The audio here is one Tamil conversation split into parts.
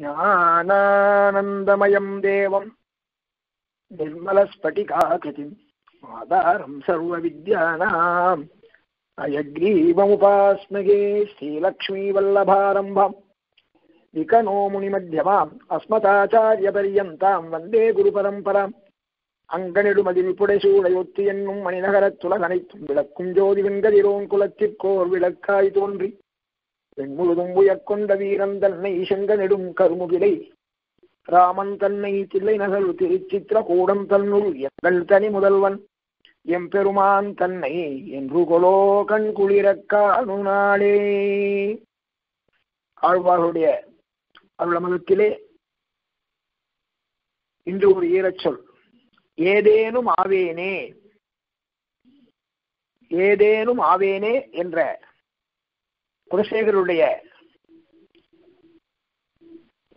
ज्ञानानन्दमयं देवं निर्मलस्फटिकाकृतिं आधारं सर्वविद्यानाम् अयग्रीवमुपास्महे श्रीलक्ष्मीवल्लभारम्भं विकनो मुनिमध्यमाम् अस्मदाचार्यपर्यन्तां वन्दे गुरुपरम्पराम् அங்கனிடுமதில்புடைசூடையொத்து என்னும் மணிநகரத்துலக அனைத்தும் விளக்கும் ஜோதி வெண்கதிரோன் குலத்திற்கோர் விளக்காய் தோன்றி வெண்முழுதும் உயக்கொண்ட வீரன் தன்னை செங்கனிடும் கருமுகிலை ராமன் தன்னை தில்லை நகர் திருச்சித்திர கூடம் தன்னுள் எங்கள் தனி முதல்வன் எம்பெருமான் தன்னை என்று கொலோ கண் குளிரக்கானு நாளே. ஆழ்வாருடைய அருளமதத்திலே இன்று ஒரு ஈரச்சொல் ஏதேனும் ஆவேனே என்ற குலசேகருடைய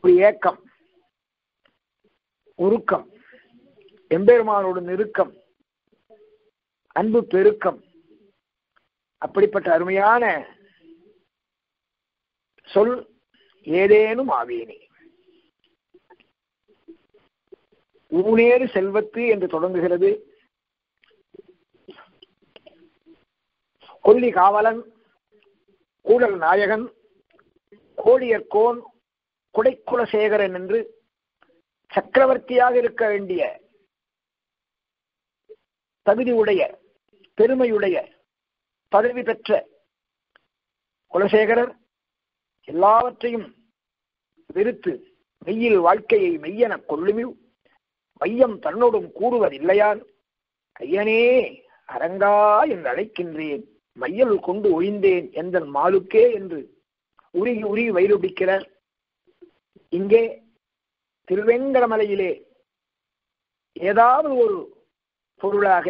ஒரு ஏக்கம் உருக்கம் எம்பெருமானோடு நெருக்கம் அன்பு பெருக்கம் அப்படிப்பட்ட அருமையான சொல் ஏதேனும் ஆவேனே. ஊனேறு செல்வத்து என்று தொடங்குகிறது. கொல்லி காவலன், கூடல் நாயகன், கோடியர்கோன், குடைக்குலசேகரன் என்று சக்கரவர்த்தியாக இருக்க வேண்டிய தகுதியுடைய பெருமையுடைய பதவி பெற்ற குலசேகரர் எல்லாவற்றையும் வெறுத்து மெய்யில் வாழ்க்கையை மெய்யென கொள்ளுமி ஐயம் தன்னோடும் கூடுவதில்லையான் ஐயனே அரங்கா என்று அழைக்கின்றேன், மையல் கொண்டு ஒழிந்தேன் எந்தன் மாலுக்கே என்று உருகி உருகி வயிறுபிடிக்கிறார். இங்கே திருவேங்கடமலையிலே ஏதாவது ஒரு பொருளாக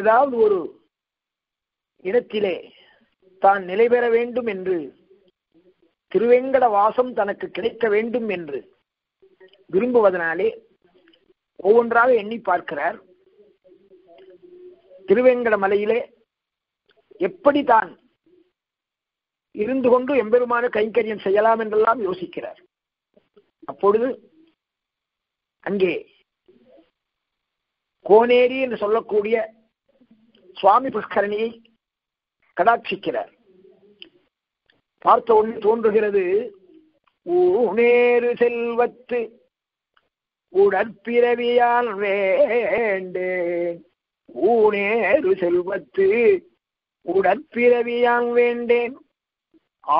ஏதாவது ஒரு இடத்திலே தான் நிலை பெற வேண்டும் என்று திருவேங்கட வாசம் தனக்கு கிடைக்க வேண்டும் என்று விரும்புவதனாலே ஒவ்வொன்றாக எண்ணி பார்க்கிறார். திருவேங்கட மலையிலே எப்படி தான் இருந்து கொண்டு எம்பெருமான கைங்கரியம் செய்யலாம் என்றெல்லாம் யோசிக்கிறார். அப்பொழுது அங்கே கோனேரி என்று சொல்லக்கூடிய சுவாமி புஷ்கரணியை கடாட்சிக்கிறார். பார்த்த ஒன்று தோன்றுகிறது, ஊனேறு செல்வத்து உடற்பிறவியால் வேண்டேன், ஊனேறு செல்வத்து உடற்பிறவியால் வேண்டேன்,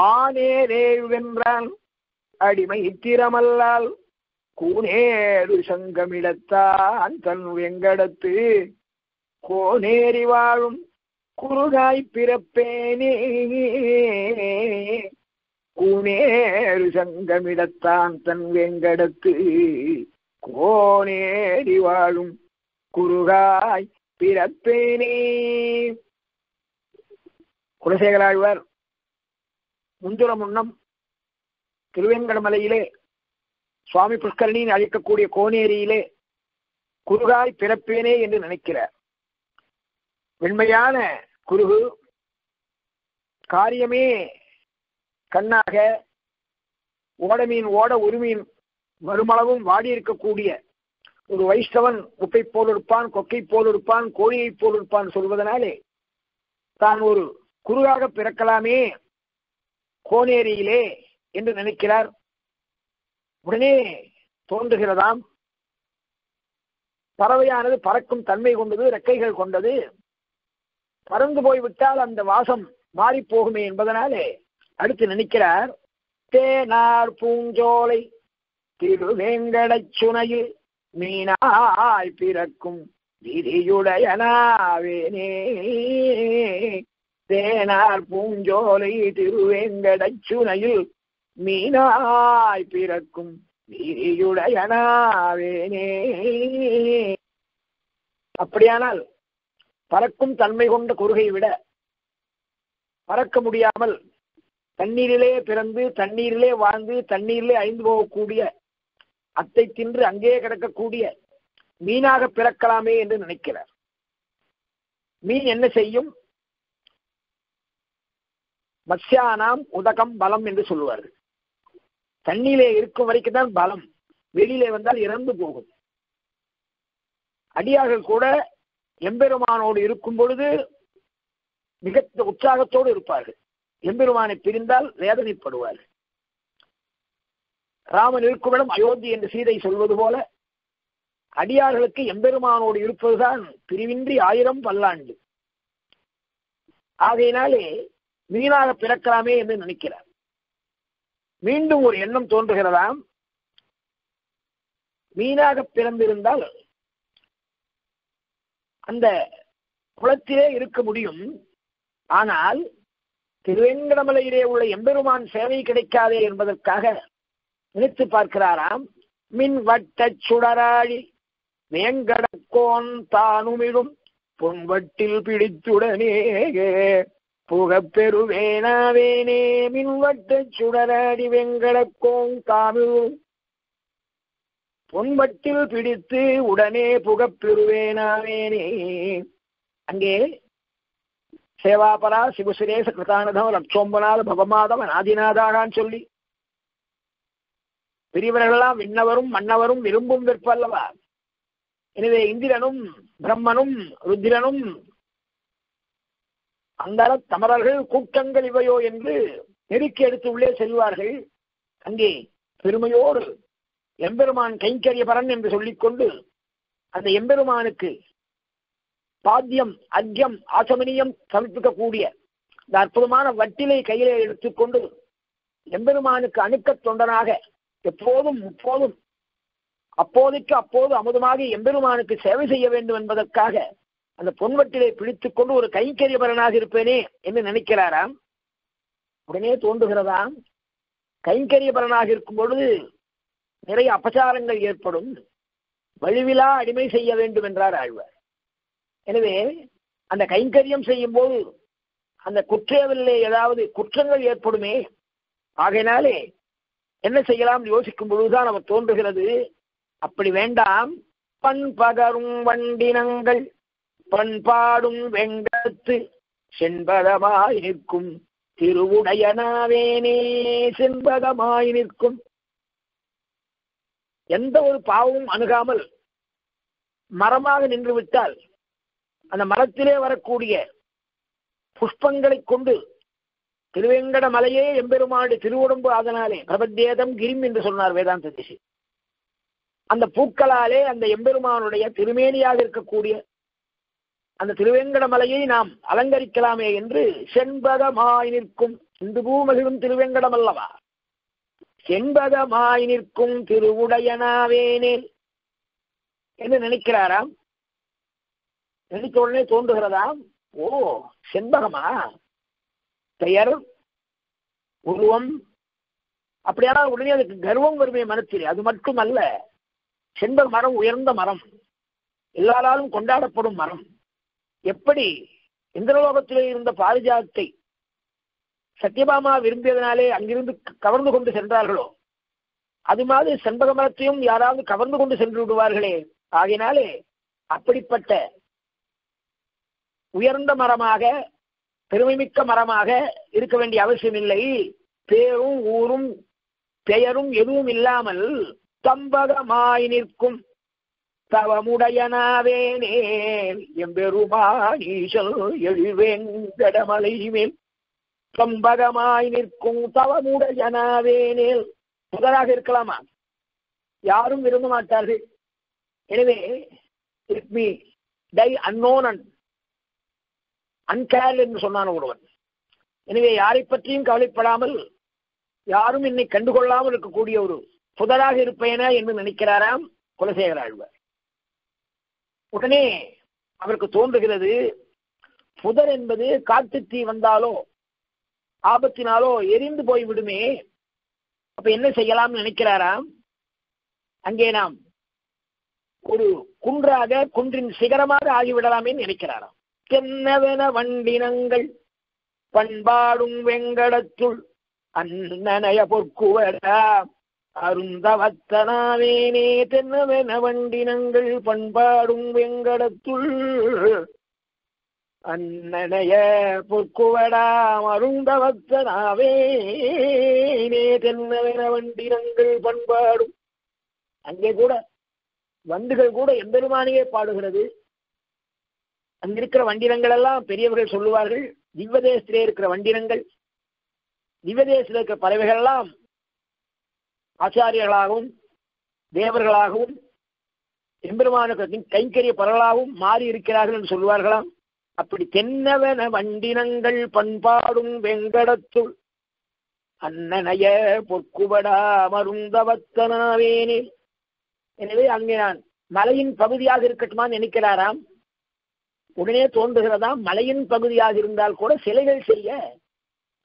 ஆனேரே வென்றான் அடிமை திறமல்லால் கூனேறு சங்கமிடத்தான் தன் வெங்கடத்து கோனேறி வாழும் குறுகாய் பிறப்பேனே, கூனேறு சங்கமிடத்தான் தன் வெங்கடத்து கோனேறி வாழும் குறுகாய் பிறப்பேனே. குலசேகராழ்வார் முந்துர முன்னம் திருவேங்கடமலையிலே சுவாமி புஷ்கரணியின் அழைக்கக்கூடிய கோனேரியிலே குறுகாய் பிறப்பேனே என்று நினைக்கிறார். வெண்மையான குருகு காரியமே கண்ணாக ஓடமீன் ஓட உருமீன் மறுமளவும் வாடியிருக்கக்கூடிய ஒரு வைஷ்ணவன் உப்பை போல் இருப்பான், கொக்கை போல் இருப்பான், கோழியை போல் இருப்பான் சொல்வதனாலே தான் ஒரு குருவாக பிறக்கலாமே கோனேரியிலே என்று நினைக்கிறார். உடனே தோன்றுகிறதாம் பறவையானது பறக்கும் தன்மை கொண்டது, ரெக்கைகள் கொண்டது, பறந்து போய்விட்டால் அந்த வாசம் மாறிப்போகுமே என்பதனாலே அடுத்து நினைக்கிறார், தேனார் பூஞ்சோலை திருவேங்கடச்சுனையில் மீனாய் பிறக்கும் விதியுடையனாவேனே, தேனார் பூஞ்சோலை திருவேங்கடச்சுனையில் மீனாய் பிறக்கும் விதியுடையனாவேனே. அப்படியானால் பறக்கும் தன்மை கொண்ட குறுகை விட பறக்க முடியாமல் தண்ணீரிலே பிறந்து தண்ணீரிலே வாழ்ந்து தண்ணீரிலே அழிந்து போகக்கூடிய அத்தை தின்று அங்கே கிடக்கக்கூடிய மீனாக பிறக்கலாமே என்று நினைக்கிறார். மீன் என்ன செய்யும்? மத்ஸ்யானாம் உதகம் பலம் என்று சொல்வார்கள். தண்ணியிலே இருக்கும் வரைக்கும் தான் பலம், வெளியிலே வந்தால் இறந்து போகும். அடியார்கள் கூட எம்பெருமானோடு இருக்கும் பொழுது மிக உற்சாகத்தோடு இருப்பார்கள், எம்பெருமானை பிரிந்தால் வேதனைப்படுவார்கள். ராமன் இருக்குமிடம் அயோத்தி என்று சீதை சொல்வது போல அடியார்களுக்கு எம்பெருமானோடு இருப்பதுதான் பிரிவின்றி ஆயிரம் பல்லாண்டு. ஆகையினாலே மீனாக பிறக்கலாமே என்று நினைக்கிறார். மீண்டும் ஒரு எண்ணம் தோன்றுகிறதாம், மீனாக பிறந்திருந்தால் அந்த குளத்திலே இருக்க முடியும், ஆனால் திருவேங்கடமலையிலே உள்ள எம்பெருமான் சேவை கிடைக்காதே என்பதற்காக நினைத்து பார்க்கிறாராம். மின் வட்ட சுடராழி வேங்கடக்கோன் தானுமிழும் பொன்வட்டில் பிடித்துடனே புகப்பெருவேனாவேனே. மின்வட்ட சுடராடி வெங்கடக்கோங் தாமிழும் பொன்வட்டில் பிடித்து உடனே புகப்பெருவேனாவேனே. அங்கே சேவாபரா சிவசுரேச கிருதானதம் லட்சோம்பனாத பவமாதம் அநாதிநாதாகான்னு சொல்லி பெரியவர்களெல்லாம் விண்ணவரும் மன்னவரும் விரும்பும் விற்பல்லவா. எனவே இந்திரனும் பிரம்மனும் ருத்திரனும் அந்தர தமரர்கள் கூட்டங்கள் இவையோ என்று நெருக்கி எடுத்து உள்ளே செல்வார்கள். அங்கே பெருமையோடு எம்பெருமான் கைங்கரியபரன் என்று சொல்லிக்கொண்டு அந்த எம்பெருமானுக்கு பாத்தியம் அர்க்யம் ஆசமனியம் சமர்ப்பிக்கக்கூடிய இந்த அற்புதமான வட்டிலை கையிலே எடுத்துக்கொண்டு எம்பெருமானுக்கு அணுக்கத் தொண்டனாக எப்போதும் எப்போதும் அப்போதைக்கு அப்போது அமுதமாக எம்பெருமானுக்கு சேவை செய்ய வேண்டும் என்பதற்காக அந்த பொன்வட்டிலை பிடித்துக் கொண்டு ஒரு கைங்கரியபரனாக இருப்பேனே என்று நினைக்கிறாராம். உடனே தோன்றுகிறதாம், கைங்கரியபரனாக இருக்கும் பொழுது நிறைய அபச்சாரங்கள் ஏற்படும், வலுவிலா அடிமை செய்ய வேண்டும் என்றார் ஆழ்வார். எனவே அந்த கைங்கரியம் செய்யும் போது அந்த குற்றவிலே ஏதாவது குற்றங்கள் ஏற்படுமே, ஆகையினாலே என்ன செய்யலாம் யோசிக்கும் பொழுதுதான் அவர் தோன்றுகிறது, அப்படி வேண்டாம், பண்பகரும் வண்டினங்கள் பண்பாடும் வெங்கத்து செண்பகமாய் நிற்கும் திருவுடையனாவேனே. செண்பகமாய் நிற்கும், எந்த ஒரு பாவமும் அணுகாமல் மரமாக நின்று விட்டால் அந்த மரத்திலே வரக்கூடிய புஷ்பங்களை கொண்டு திருவேங்கட மலையே எம்பெருமாடு திருவுடம்பு, அதனாலே பிரபத்தேதம் கிரிம் என்று சொன்னார் வேதாந்த தேசி. அந்த பூக்களாலே அந்த எம்பெருமானுடைய திருமேனியாக இருக்கக்கூடிய அந்த திருவேங்கட மலையை நாம் அலங்கரிக்கலாமே என்று செண்பகமாய் நிற்கும். இந்து பூமகிழும் திருவேங்கடம் அல்லவா, செண்பகமாய் நிற்கும் திருவுடையனாவேனே என்று நினைக்கிறாராம். நினைத்த உடனே தோன்றுகிறதாம், ஓ செண்பகமா, பெயர் உருவம் அப்படியானால் உடனே அதுக்கு கர்வம் வருமே மனத்திலே. அது மட்டுமல்ல, செண்பக மரம் உயர்ந்த மரம், எல்லாராலும் கொண்டாடப்படும் மரம். எப்படி இந்திரலோகத்திலே இருந்த பாரிஜாத்தை சத்யபாமா விரும்பியதனாலே அங்கிருந்து கவர்ந்து கொண்டு சென்றார்களோ, அது மாதிரி செண்பக மரத்தையும் யாராவது கவர்ந்து கொண்டு சென்று விடுவார்களே, ஆகினாலே அப்படிப்பட்ட உயர்ந்த மரமாக பெருமைமிக்க மரமாக இருக்க வேண்டிய அவசியம் இல்லை. பேரும் ஊரும் பெயரும் எதுவும் இல்லாமல் தம்பகமாய் நிற்கும் தவமுடையனாவேனே எம்பெருமானீசல் எழுவேங்கடமலை மேல் தம்பகமாய் நிற்கும் தவமுடையனாவேனேல். புதராக இருக்கலாமா, யாரும் விரும்ப மாட்டார்கள். எனவே it me die unknown and uncared என்று சொன்னான் ஒருவன். எனவே யாரை பற்றியும் கவலைப்படாமல் யாரும் என்னை கண்டுகொள்ளாமல் இருக்கக்கூடிய ஒரு புதராக இருப்பேனா என்று நினைக்கிறாராம் குலசேகர ஆழ்வார். உடனே அவருக்கு தோன்றுகிறது, புதர் என்பது காட்டு தீ வந்தாலோ ஆபத்தினாலோ எரிந்து போய்விடுமே, அப்ப என்ன செய்யலாம்னு நினைக்கிறாராம். அங்கே நாம் ஒரு குன்றாக குன்றின் சிகரமாக ஆகிவிடலாமே நினைக்கிறாராம். தென்னவென வண்டினங்கள் பண்பாடும் வெங்கடத்துள் அன்னனைய பொற்குவராம் அருந்தவத்தனாவேனே. தென்னவென வண்டினங்கள் பண்பாடும் வெங்கடத்துள் அண்ணனைய பொற்குவடாம் அருண்டவத்தனாவே நே தென்னவென வண்டினங்கள் பண்பாடும். அங்கே கூட வண்டுகள் கூட எம்பெருமானையே பாடுகிறது. அங்கிருக்கிற வண்டினங்கள் எல்லாம் பெரியவர்கள் சொல்லுவார்கள், திவ்வதேசத்திலே இருக்கிற வண்டினங்கள், திவ்வதேசத்தில் இருக்கிற பறவைகள் எல்லாம் ஆச்சாரியர்களாகவும் தேவர்களாகவும் எம்பெருமானுக்கு கைங்கரிய பறவைகளாகவும் மாறி இருக்கிறார்கள் என்று சொல்லுவார்களாம். அப்படி தென்னவன வண்டினங்கள் பண்பாடும் வெங்கடத்துள் அண்ணனைய பொற்குவடா மருந்தவத்தனாவேனே. எனவே அங்கே நான் மலையின் பகுதியாக இருக்கட்டுமான்னு நினைக்கிறாராம். உடனே தோன்றுகிறதாம், மலையின் பகுதியாக இருந்தால் கூட சிலைகள் செய்ய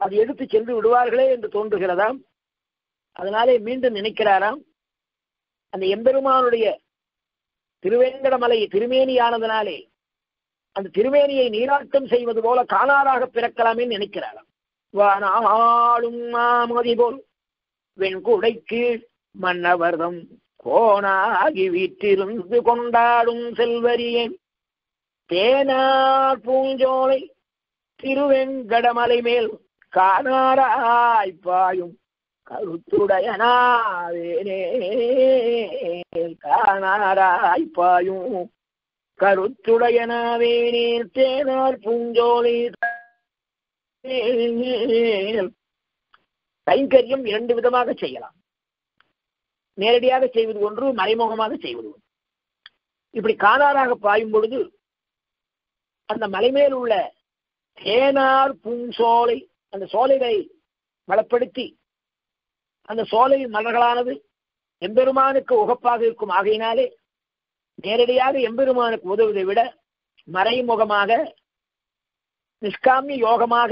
அது எடுத்து சென்று விடுவார்களே என்று தோன்றுகிறதாம். அதனாலே மீண்டும் நினைக்கிறாராம், அந்த எம்பெருமானுடைய திருவேங்கடமலை திருமேனியானதனாலே அந்த திருமேனியை நீராட்டம் செய்வது போல காணாராக பிறக்கலாமே நினைக்கிறாராம். வானாளும் மாமதி போல் வெண்குடைக்கு மன்னவர்தம் கோணாகி வீட்டிலிருந்து கொண்டாடும் செல்வரியேன் தேனார் பூஞ்சோலை திருவேங்கடமலை மேல் காணாராய் பாயும் கருத்துடையனாவேனே காணாராய் பாயும் கருத்துடையனாவேனே தேனார் பூஞ்சோலை. கைங்கரியம் இரண்டு விதமாக செய்யலாம், நேரடியாக செய்வது ஒன்று, மறைமுகமாக செய்வது ஒன்று. இப்படி காணாராக பாயும் பொழுது அந்த மலைமேல் உள்ள தேனார் பூஞ்சோலை, அந்த சோலைகளை வளப்படுத்தி அந்த சோலை மலர்களானது எம்பெருமானுக்கு உகப்பாக இருக்கும். ஆகையினாலே நேரடியாக எம்பெருமானுக்கு உதவுவதை விட மறைமுகமாக நிஷ்காமிய யோகமாக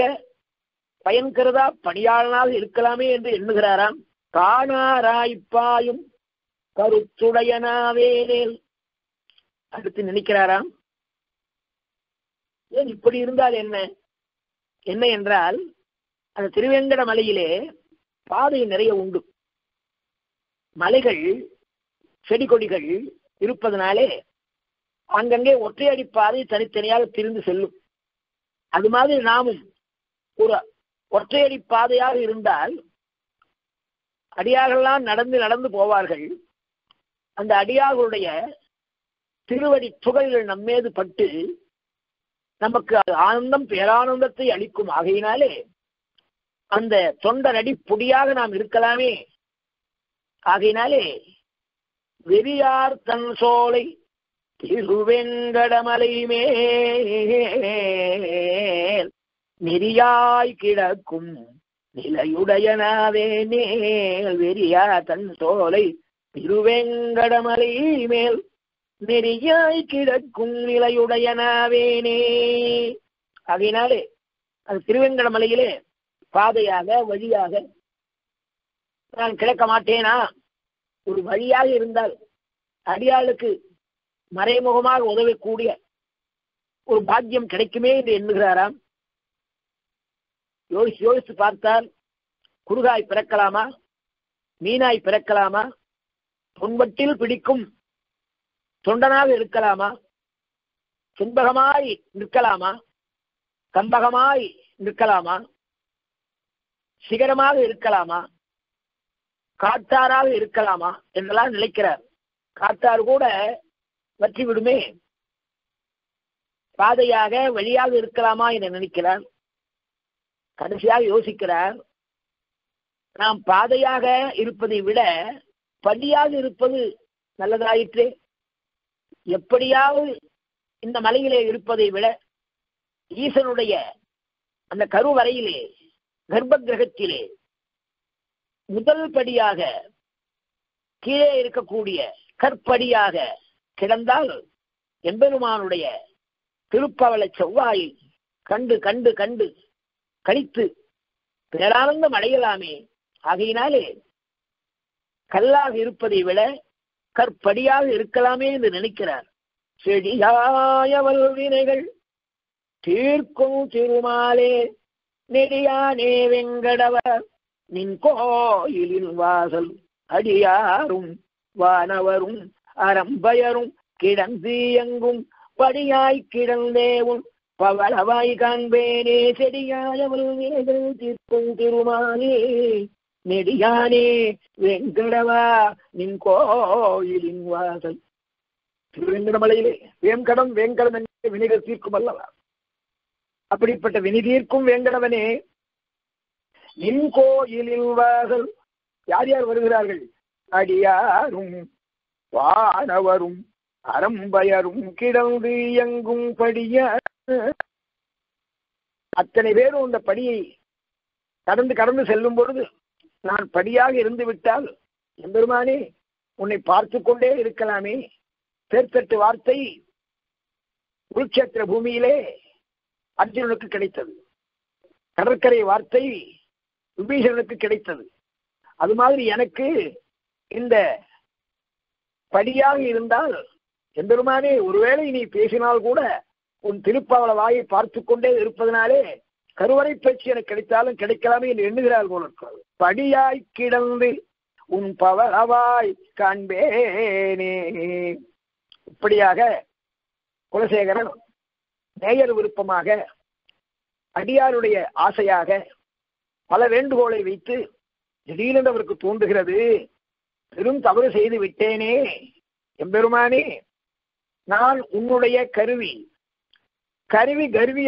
பயன்கிறதா பணியாளனாக இருக்கலாமே என்று எண்ணுகிறாராம். காணாராய்ப்பாயும் கருத்துடையனாவேனேல். அடுத்து நினைக்கிறாராம், ஏன் இப்படி இருந்தால் என்ன என்ன என்றால் அந்த திருவேங்கட மலையிலே பாதை நிறைய உண்டு, மலைகள் செடி கொடிகள் இருப்பதனாலே அங்கங்கே ஒற்றையடி பாதை தனித்தனியாக பிரிந்து செல்லும். அது மாதிரி நாமும் ஒரு ஒற்றையடி பாதையாக இருந்தால் அடியார்கள்லாம் நடந்து நடந்து போவார்கள். அந்த அடியார்களுடைய திருவடி துகள்கள் நம்மேது பட்டு நமக்கு ஆனந்தம் பேரானந்தத்தை அளிக்கும். ஆகையினாலே அந்த தொண்டனடி புடியாக நாம் இருக்கலாமே. ஆகையினாலே வெறியார் தன் சோலை திருவேங்கடமலை மேல் நெறியாய் கிடக்கும் நிலையுடையனாவேனே வெறியார் தன் சோலை திருவேங்கடமலை மேல் நெறியாய் கிடக்கும் நிலையுடையனாவேனே. ஆகையினாலே அது திருவேங்கடமலையிலே பாதையாக வழியாக நான் கிடக்க மாட்டேனா, ஒரு வழியாக இருந்தால் அடியாளுக்கு மறைமுகமாக உதவக்கூடிய ஒரு பாக்கியம் கிடைக்குமே என்று எண்ணுகிறாராம். யோசித்து யோசித்து பார்த்தால் குறுகாய் பிறக்கலாமா, மீனாய் பிறக்கலாமா, பொன்பட்டில் பிடிக்கும் தொண்டனாக இருக்கலாமா, செண்பகமாய் நிற்கலாமா, கம்பகமாய் நிற்கலாமா, சிகரமாக இருக்கலாமா, காட்டாராக இருக்கலாமா என்றெல்லாம் நினைக்கிறார். காட்டாறு கூட வற்றி விடுமே, பாதையாக வழியாக இருக்கலாமா என நினைக்கிறார். கடைசியாக யோசிக்கிறார், நாம் பாதையாக இருப்பதை விட படியாக இருப்பது நல்லதாயிற்று. எப்படியாவது இந்த மலையிலே இருப்பதை விட ஈசனுடைய அந்த கருவறையிலே கர்ப்ப கிரகத்திலே முதல் படியாக கீழே இருக்கக்கூடிய கற்படியாக கிடந்தால் எம்பெருமானுடைய திருப்பவள செவ்வாயை கண்டு கண்டு கண்டு கழித்து பேரானந்தம் அடையலாமே. ஆகையினாலே கல்லாக இருப்பதை விட கற்படியாக இருக்கலாமே என்று நினைக்கிறார். செடியாயவல் வினைகள் தீர்க்கும் திருமாலே நெடியானே வெங்கடவர் நின் கோயிலின் வாசல் அடியாரும் வானவரும் அரம்பயரும் கிடந்தீயங்கும் படியாய் கிடந்தேவும் பவளவாய் காண்பேனே செடியானவள் விலகல் தீர்க்கும் திருமானே நெடியானே வெங்கடவா நின் கோயிலின் வாசல். திருவேங்கடமலையிலே வேங்கடம் என்ற வினைகள் தீர்க்கும் அல்லவா, அப்படிப்பட்ட வினிதீர்க்கும் வேங்கடவனே நின் கோயிலின் வாசல். யார் யார் வருகிறார்கள்? அடியாரும் வானவரும் அரம்பயரும் கிடந்து இயங்கும் படிய அத்தனை பேரும் இந்த படியை கடந்து கடந்து செல்லும் பொழுது, நான் படியாக இருந்து விட்டால் எம்பெருமானே உன்னை பார்த்து கொண்டே இருக்கலாமே, பேர்பெற்று வார்த்தை குருக்ஷேத்திர பூமியிலே அர்ஜுனனுக்கு கிடைத்தது, கடற்கரை வார்த்தை விபீஷணனுக்கு கிடைத்தது. அது மாதிரி எனக்கு இந்த படியாக இருந்தால் எம்பெருமானே ஒருவேளை நீ பேசினால் கூட உன் திருப்பாவள வாயை பார்த்து கொண்டே இருப்பதனாலே கருவறை பேச்சு எனக்கு கிடைத்தாலும் கிடைக்கலாமே என்று எண்ணுகிறாள் போல இருக்கிறது. படியாய் கிடந்து உன் பவளவாய் காண்பேனே. இப்படியாக குலசேகரன் நேயர் விருப்பமாக அடியாருடைய ஆசையாக பல வேண்டுகோளை வைத்து திடீரென்று அவருக்கு தோன்றுகிறது, பெரும் தவறு செய்து விட்டேனே எம்பெருமானே, நான் உன்னுடைய கருவி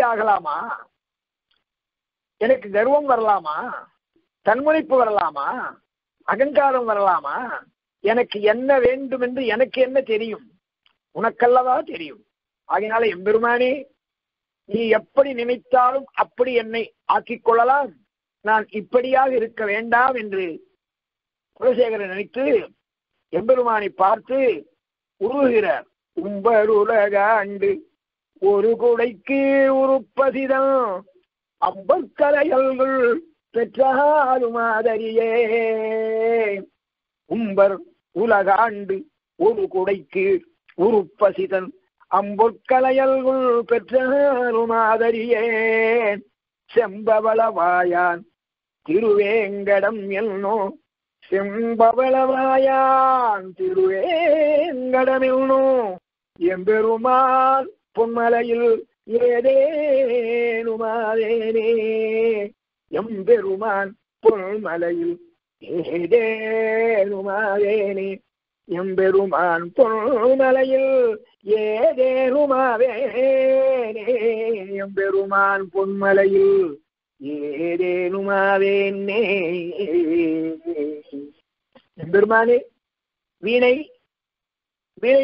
ஆகலாமா, எனக்கு கர்வம் வரலாமா, தன்முனைப்பு வரலாமா, அகங்காரம் வரலாமா, எனக்கு என்ன வேண்டும் என்று எனக்கு என்ன தெரியும், உனக்கல்லவா தெரியும். ஆகினால எம்பெருமானே நீ எப்படி நினைத்தாலும் அப்படி என்னை ஆக்கிக் கொள்ளலாம், நான் இப்படியாக இருக்க வேண்டாம் என்று குலசேகரன் நினைத்து எம்பெருமானை பார்த்து உருவுகிறார். உம்பருலகாண்டு ஒரு குடைக்கு உருப்பசிதம் அம்பற்கரையல்கள் பெற்றாலும் ஆதரியே. உம்பர் உலகாண்டு ஒரு குடைக்கு உருப்பசிதன் அம்பொற்கலையல்குள் பெற்றாலும் ஆதரியே. செம்பவளவாயான் திருவேங்கடம் என்னோ, செம்பவளவாயான் திருவேங்கடம் என்னோ, எம்பெருமான் பொன்மலையில் ஏதேனுமாதேனே. எம்பெருமான் பொன்மலையில் ஏதேனுமாதேனே, எம்பெருமான் பொன்மலையில் ஏதேனுமாவே. எம்பெருமான் பொன்மலையில் ஏதேனுமாவேனே. எம்பெருமானே வீணை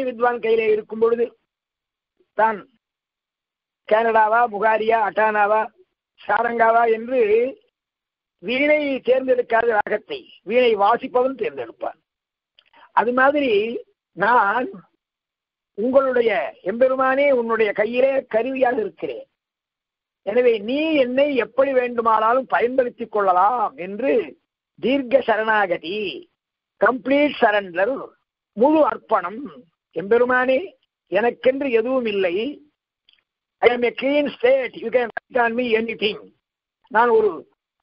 வித்வான் கையிலே இருக்கும் பொழுது தான் கனடாவா புகாரியா அட்டானாவா சாரங்காவா என்று வீணை தேர்ந்தெடுக்காத ராகத்தை வீணை வாசிப்பவன் தேர்ந்தெடுப்பான். அது மாதிரி நான் உங்களுடைய எம்பெருமானே உன்னுடைய கையிலே கருவியாக இருக்கிறேன், எனவே நீ என்னை எப்படி வேண்டுமானாலும் பயன்படுத்திக் கொள்ளலாம் என்று தீர்க்க சரணாகதி, கம்ப்ளீட் சரண்டர், முழு அர்ப்பணம். எம்பெருமானே எனக்கென்று எதுவும் இல்லை, I am a clean slate, you can write on me anything. நான் ஒரு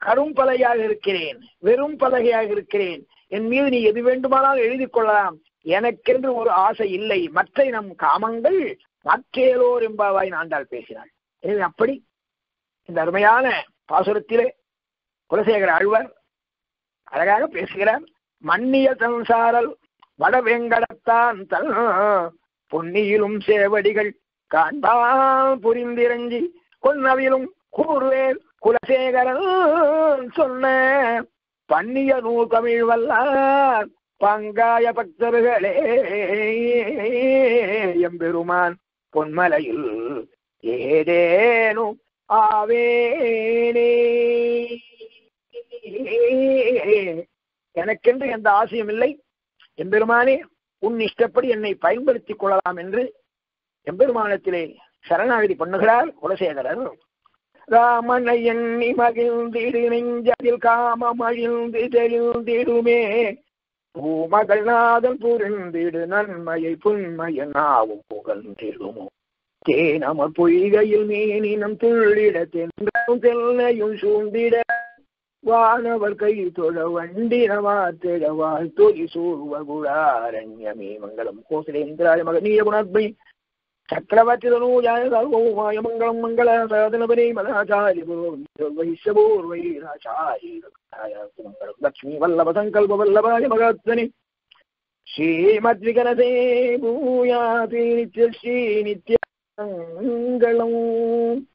கரும்பலகையாக இருக்கிறேன், வெறும் பலகையாக இருக்கிறேன், என் மீது நீ எது வேண்டுமானால் எழுதி கொள்ளலாம், எனக்கென்று ஒரு ஆசை இல்லை, மற்ற நம் காமங்கள் மற்றேலோர் என்பாவாய் நான்தால் பேசினாள். எனவே அப்படி இந்த அருமையான பாசுரத்திலே குலசேகர ஆழ்வார் அழகாக பேசுகிறார். மன்னிய சம்சாரல் வடவேங்கடத்தான் தன் பொன்னியிலும் சேவடிகள் காண்பால் புரிந்திரஞ்சி கொன்னவிலும் கூறுவேல் குலசேகரன் சொன்ன பன்னிய நூல் தமிழ் வல்லார் பங்காய பக்தர்களே. எம்பெருமான் பொன்மலையில் ஏதேனும் ஆவேனே. எனக்கென்று எந்த ஆசையும் இல்லை, எம்பெருமானே உன் இஷ்டப்படி என்னை பயன்படுத்திக் கொள்ளலாம் என்று எம்பெருமானத்திலே சரணாகதி பண்ணுகிறார் குலசேகரர். ராமனை எண்ணி மகிழ்ந்திடு நெஞ்சதில் காமம் அழிந்து தெளிந்திடுமே, பூமகள் நாதல் புரிந்திடு நன்மையை புன்மைய நாவும் புகழ்ந்திடுமோ, தேனமர் பொய்கையில் மீனினம் துள்ளிட தென்றும் தெல்லையும் சூழ்ந்திட, வானவர் கை தொழ வண்டினவாத்திட வாழ்த்தொலி சூழ்வகுடாரண்யமே. மங்களம் கோசலேந்திராய மகனீய குணாத்மை चक्रवर्तितनूजाय सर्वोमाय मङ्गलं मङ्गलसाधनपरे लक्ष्मीवल्लभसङ्कल्पवल्लभाय भगवत्सने श्रीमद्विघ्नसे भूयाति नित्यं श्रीनित्यं मङ्गलम्।